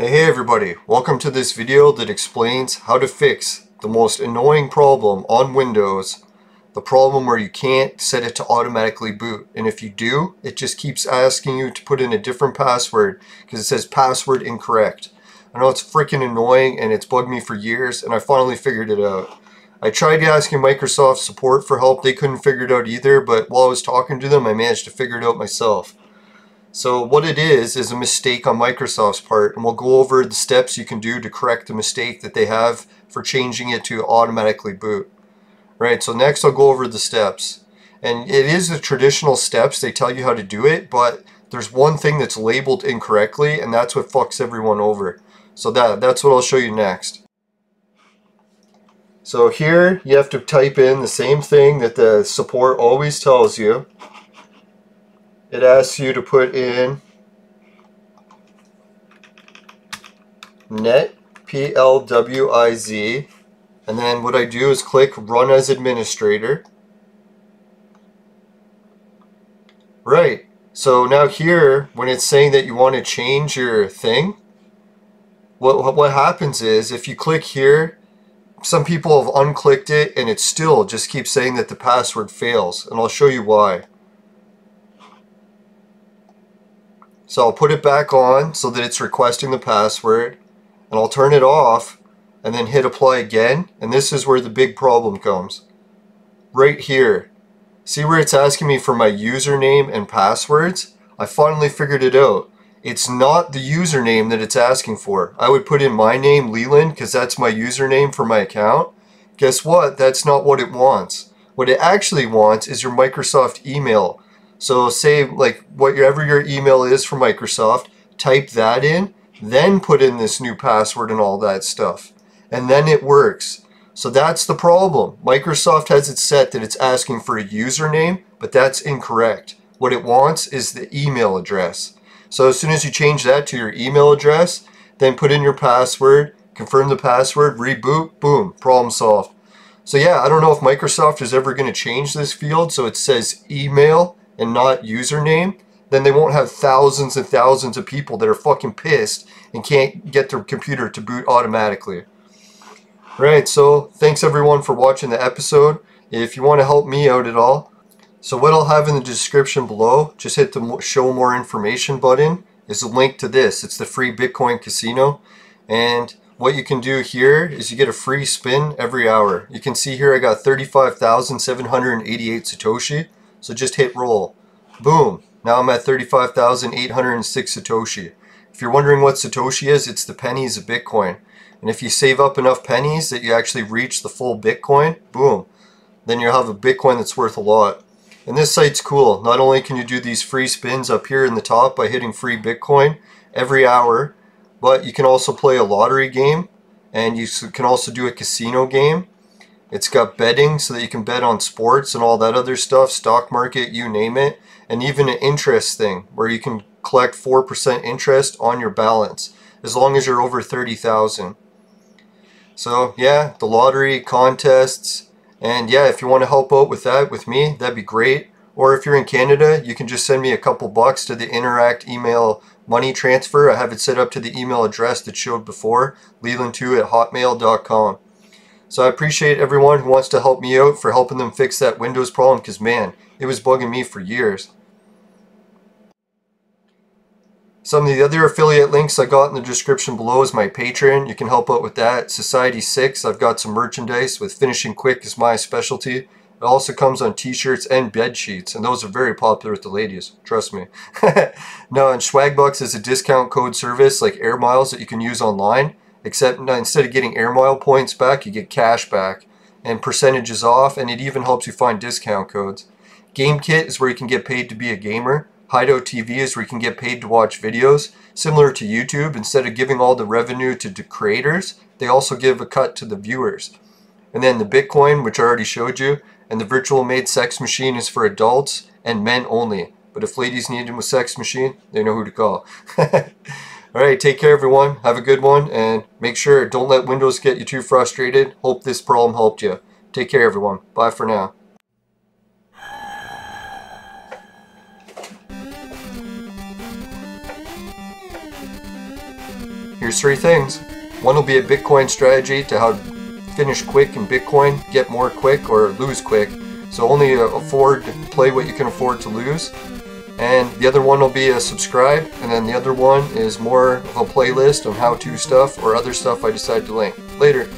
Hey everybody, welcome to this video that explains how to fix the most annoying problem on Windows, the problem where you can't set it to automatically boot, and if you do, it just keeps asking you to put in a different password because it says password incorrect. I know it's freaking annoying and it's bugged me for years, and I finally figured it out. I tried asking Microsoft support for help, they couldn't figure it out either, but while I was talking to them I managed to figure it out myself. So what it is a mistake on Microsoft's part, and we'll go over the steps you can do to correct the mistake that they have for changing it to automatically boot. Right, so next I'll go over the steps. And it is the traditional steps, they tell you how to do it, but there's one thing that's labeled incorrectly, and that's what fucks everyone over. So that's what I'll show you next. So here you have to type in the same thing that the support always tells you. It asks you to put in netplwiz, and then what I do is click run as administrator. Right, so now here when it's saying that you want to change your thing, what happens is if you click here, some people have unclicked it and it still just keeps saying that the password fails, and I'll show you why. So I'll put it back on so that it's requesting the password, and I'll turn it off and then hit apply again, and this is where the big problem comes. Right here. See where it's asking me for my username and passwords? I finally figured it out. It's not the username that it's asking for. I would put in my name, Leland, because that's my username for my account. Guess what? That's not what it wants. What it actually wants is your Microsoft email. So say like whatever your email is for Microsoft, type that in, then put in this new password and all that stuff, and then it works. So that's the problem. Microsoft has it set that it's asking for a username, but that's incorrect. What it wants is the email address. So as soon as you change that to your email address, then put in your password, confirm the password, reboot, boom, problem solved. So yeah, I don't know if Microsoft is ever going to change this field so it says email and not username. Then they won't have thousands and thousands of people that are fucking pissed and can't get their computer to boot automatically. Right, so thanks everyone for watching the episode. If you want to help me out at all, so what I'll have in the description below, just hit the show more information button, is a link to this. It's the free Bitcoin casino, and what you can do here is you get a free spin every hour. You can see here I got 35,788 Satoshi. So just hit roll. Boom. Now I'm at 35,806 Satoshi. If you're wondering what Satoshi is, it's the pennies of Bitcoin. And if you save up enough pennies that you actually reach the full Bitcoin, boom, then you'll have a Bitcoin that's worth a lot. And this site's cool. Not only can you do these free spins up here in the top by hitting free Bitcoin every hour, but you can also play a lottery game, and you can also do a casino game. It's got betting so that you can bet on sports and all that other stuff, stock market, you name it, and even an interest thing where you can collect 4% interest on your balance as long as you're over 30,000. So yeah, the lottery, contests, and yeah, if you want to help out with that with me, that'd be great. Or if you're in Canada, you can just send me a couple bucks to the Interact email money transfer. I have it set up to the email address that showed before, leland2@hotmail.com. So I appreciate everyone who wants to help me out for helping them fix that Windows problem, because man, it was bugging me for years. Some of the other affiliate links I got in the description below is my Patreon. You can help out with that. Society6, I've got some merchandise with finishing quick is my specialty. It also comes on t-shirts and bed sheets, and those are very popular with the ladies, trust me. No, and Swagbucks is a discount code service like Air Miles that you can use online. Except instead of getting air mile points back, you get cash back and percentages off, and it even helps you find discount codes. GameKit is where you can get paid to be a gamer. Hideout TV is where you can get paid to watch videos. Similar to YouTube, instead of giving all the revenue to the creators, they also give a cut to the viewers. And then the Bitcoin, which I already showed you, and the virtual made sex machine is for adults and men only. But if ladies need a sex machine, they know who to call. Alright, take care everyone, have a good one, and make sure don't let Windows get you too frustrated. Hope this problem helped you. Take care everyone, bye for now. Here's three things. One will be a Bitcoin strategy to how to finish quick in Bitcoin, get more quick, or lose quick. So only afford to play what you can afford to lose. And the other one will be a subscribe, and then the other one is more of a playlist on how-to stuff or other stuff I decide to link. Later.